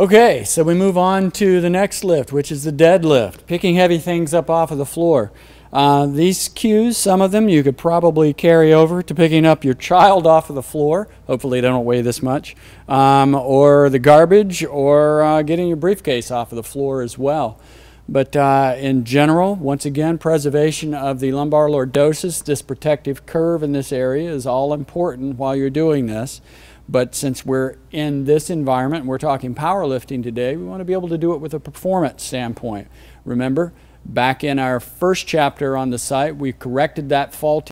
Okay, so we move on to the next lift, which is the deadlift, picking heavy things up off of the floor. These cues, some of them you could probably carry over to picking up your child off of the floor. Hopefully they don't weigh this much. Or the garbage, or getting your briefcase off of the floor as well. But in general, once again, preservation of the lumbar lordosis, this protective curve in this area, is all important while you're doing this. But since we're in this environment, we're talking powerlifting today, we want to be able to do it with a performance standpoint. Remember, back in our first chapter on the site, we corrected that faulty